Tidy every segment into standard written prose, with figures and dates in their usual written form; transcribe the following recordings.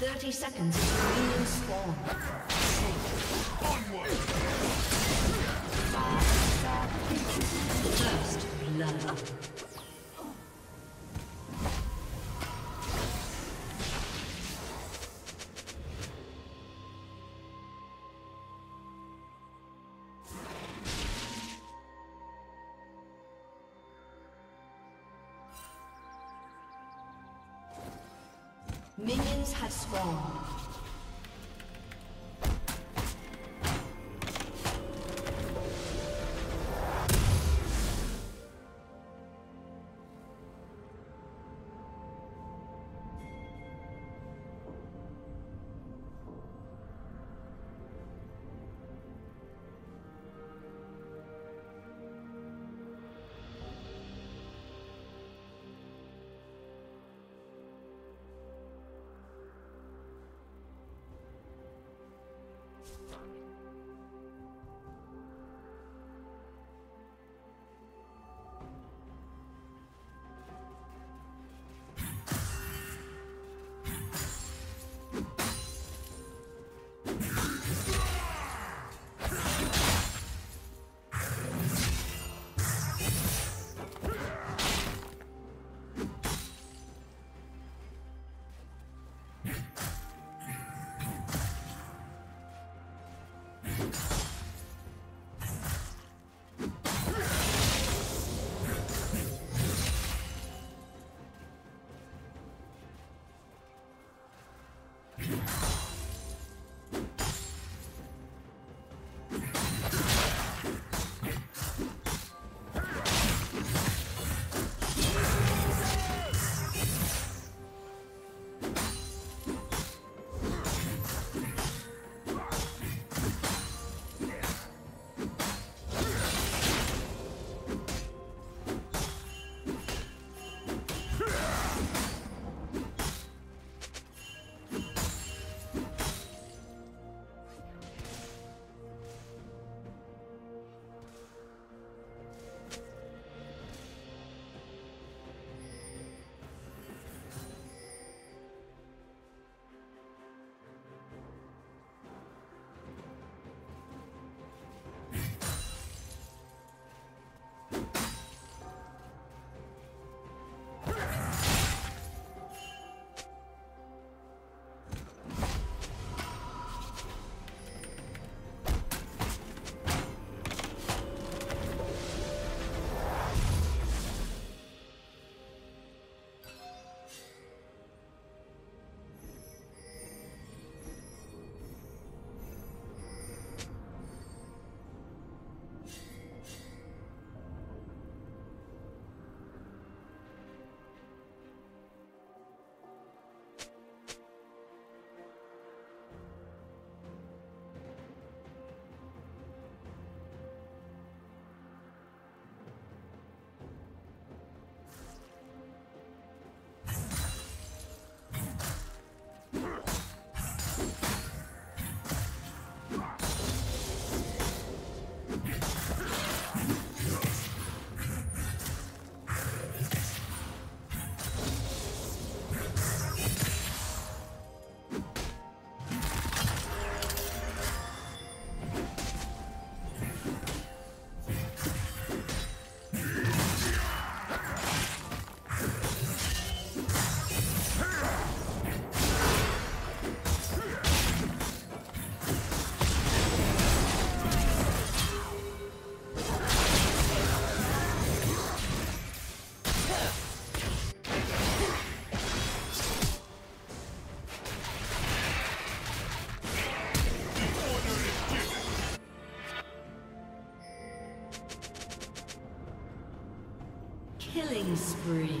30 seconds to minion spawn. Onward! First blood. Minions have spawned. Killing spree.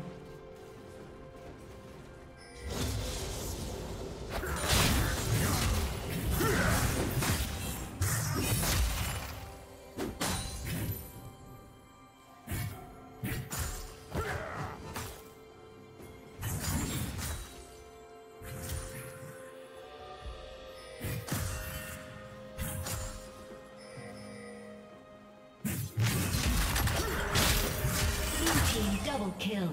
Kill.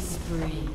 Spree.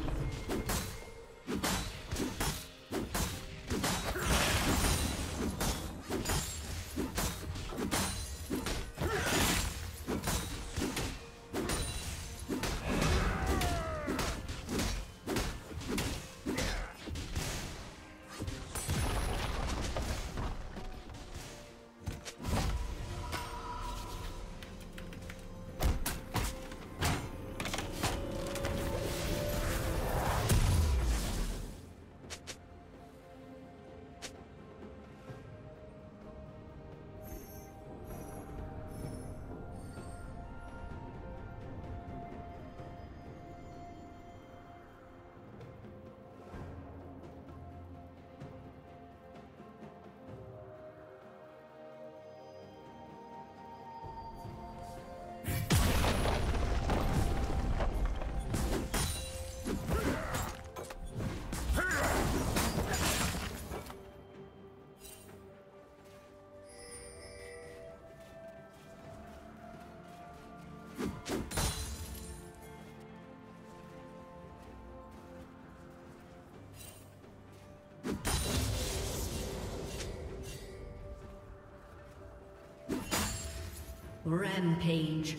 Rampage.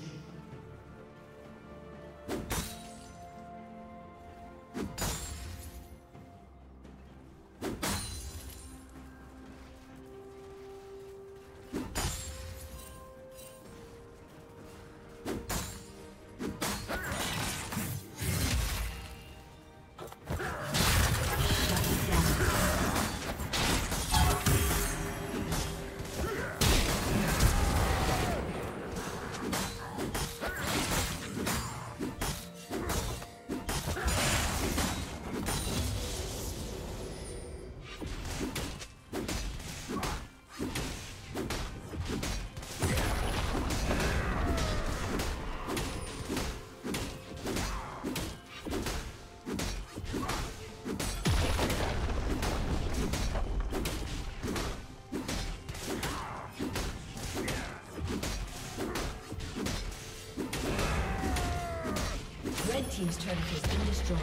turret has been destroyed.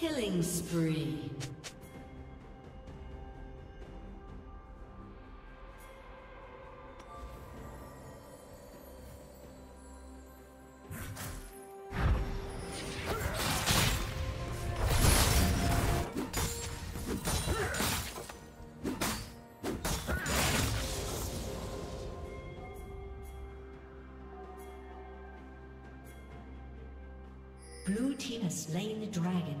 Killing spree. Blue team has slain the dragon.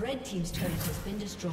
Red team's turret has been destroyed.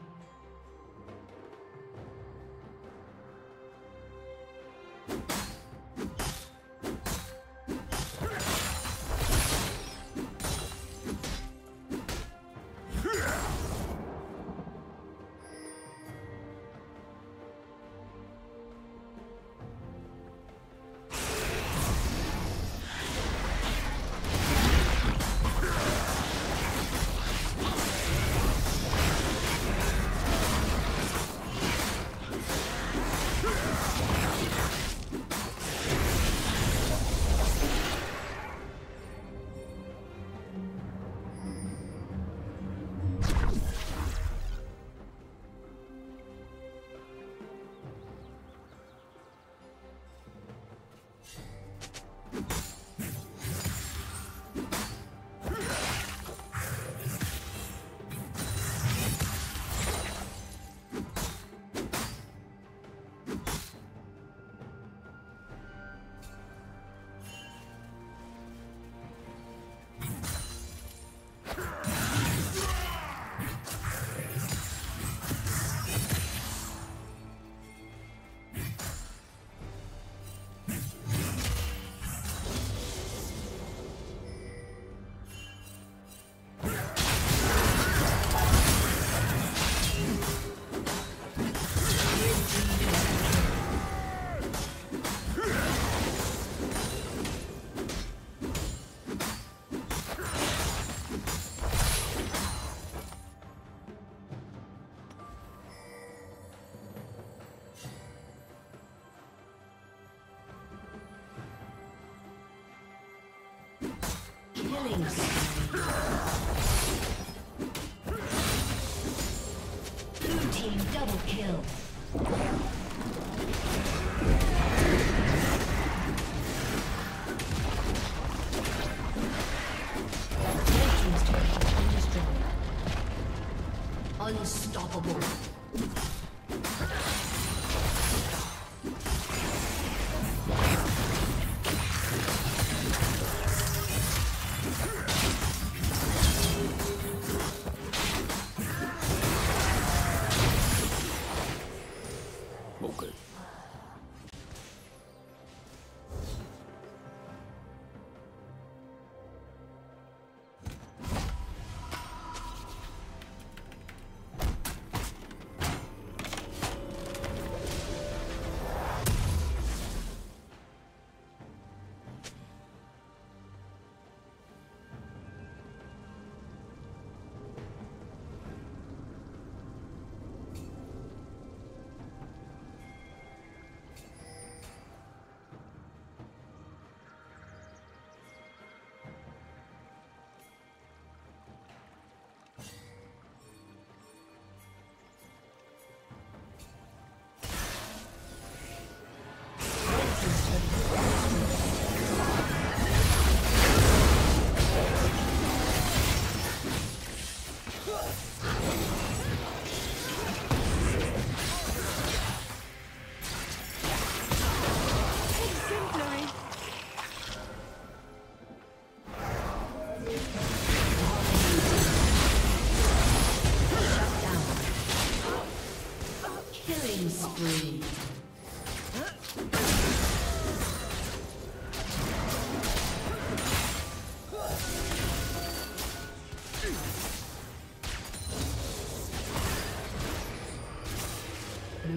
Blue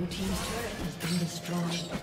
team's turret has been destroyed.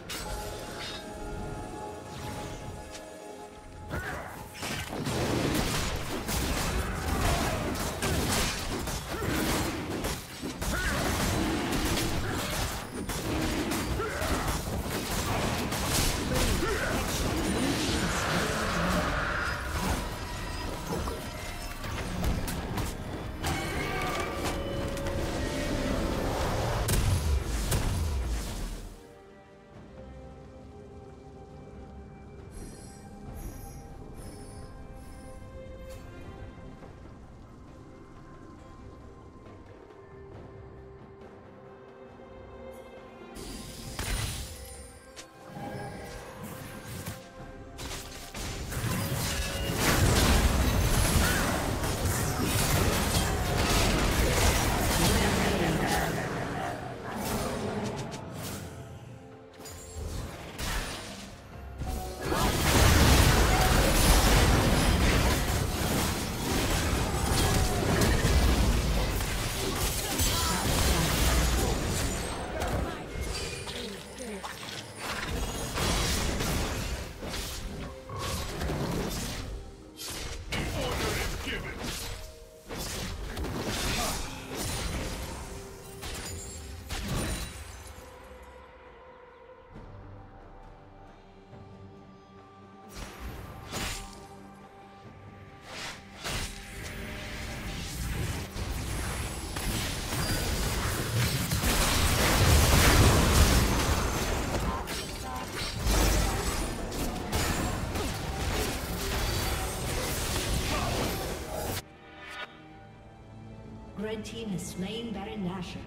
Red team has slain Baron Nashor.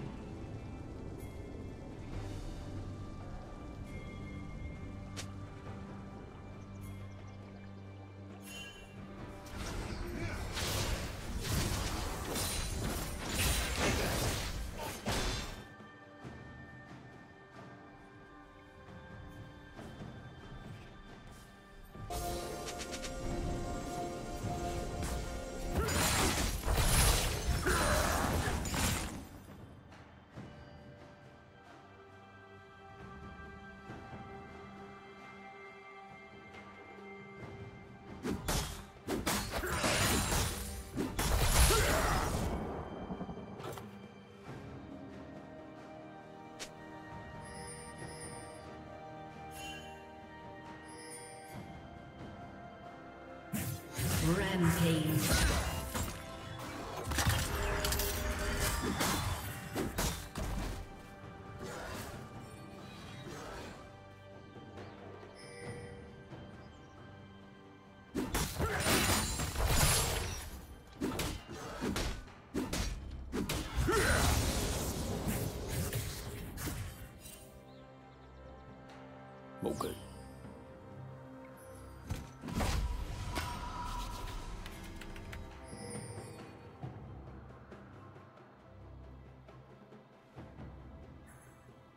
Rampage.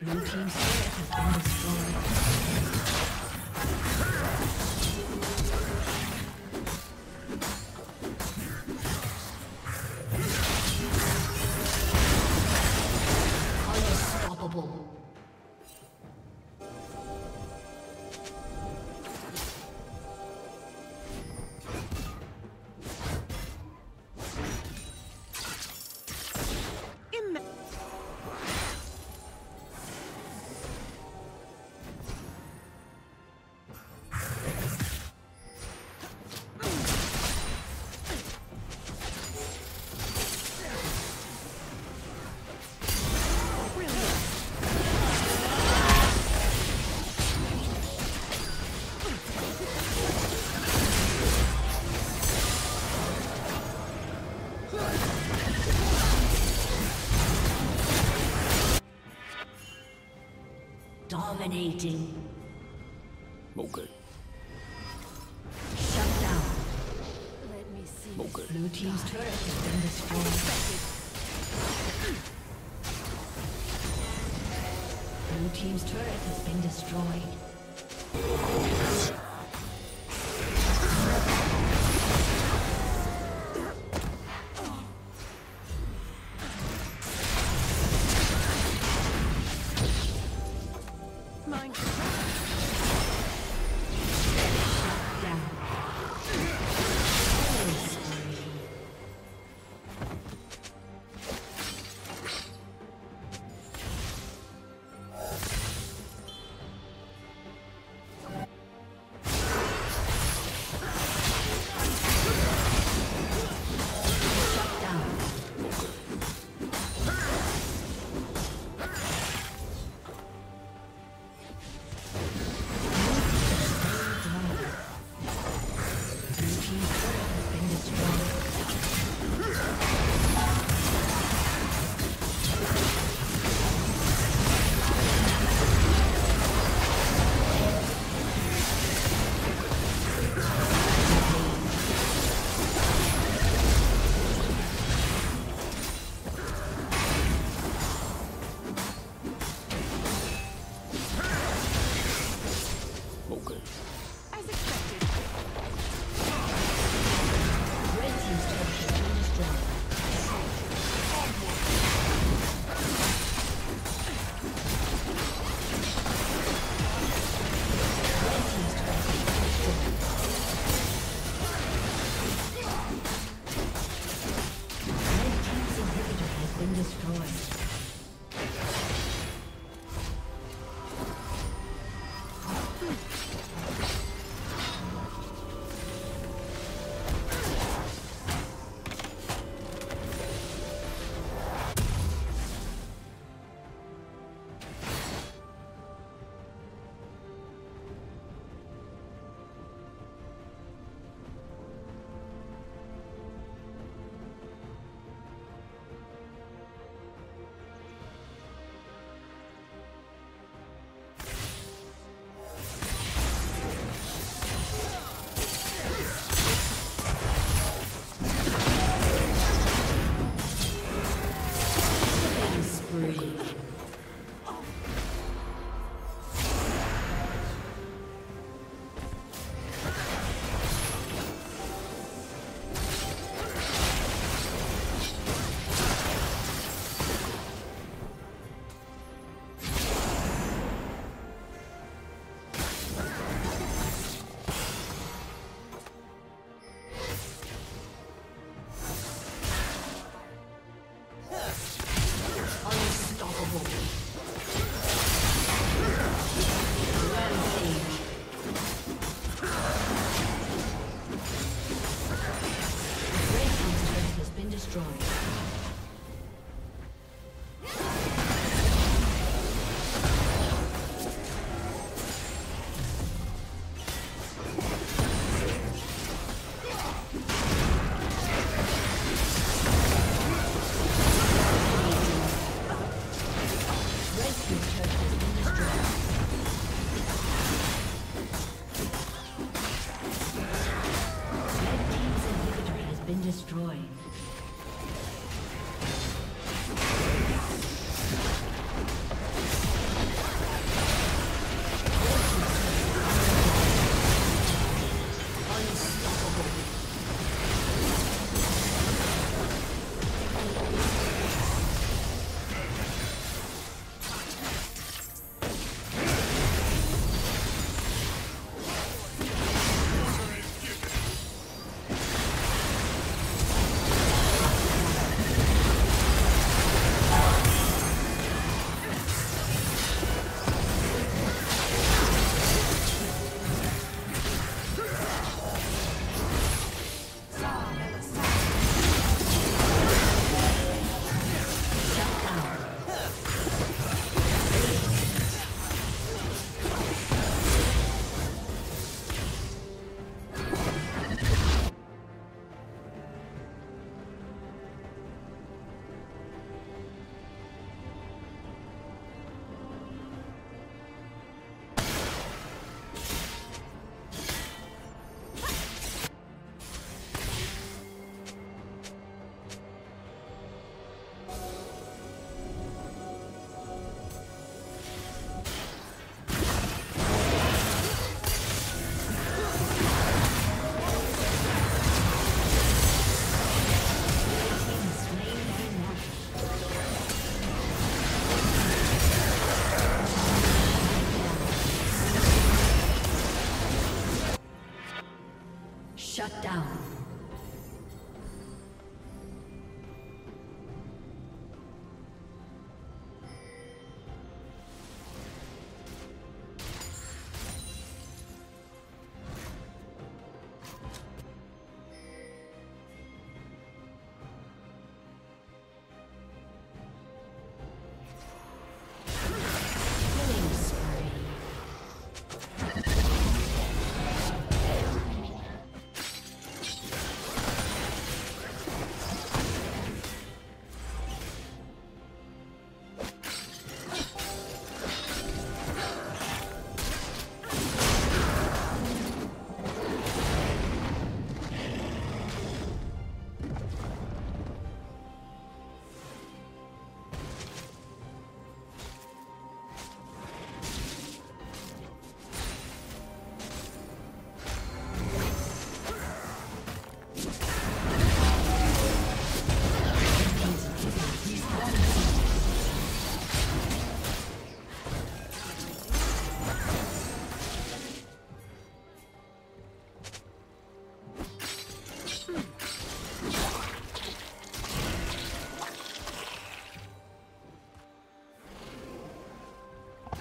Blue team's turret has been destroyed. Unstoppable. Dominating. Okay. Shut down. Let me see. Okay. Blue team's turret has been destroyed. Blue team's turret has been destroyed. Rampage.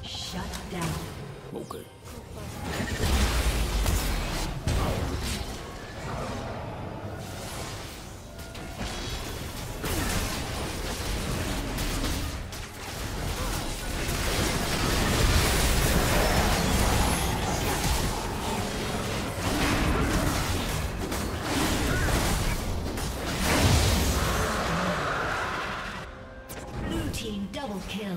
Shut down. Double kill.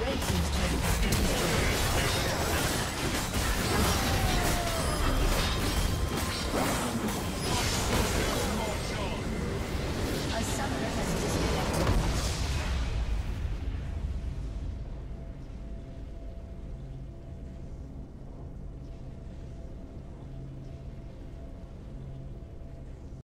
Red team's turret has been destroyed.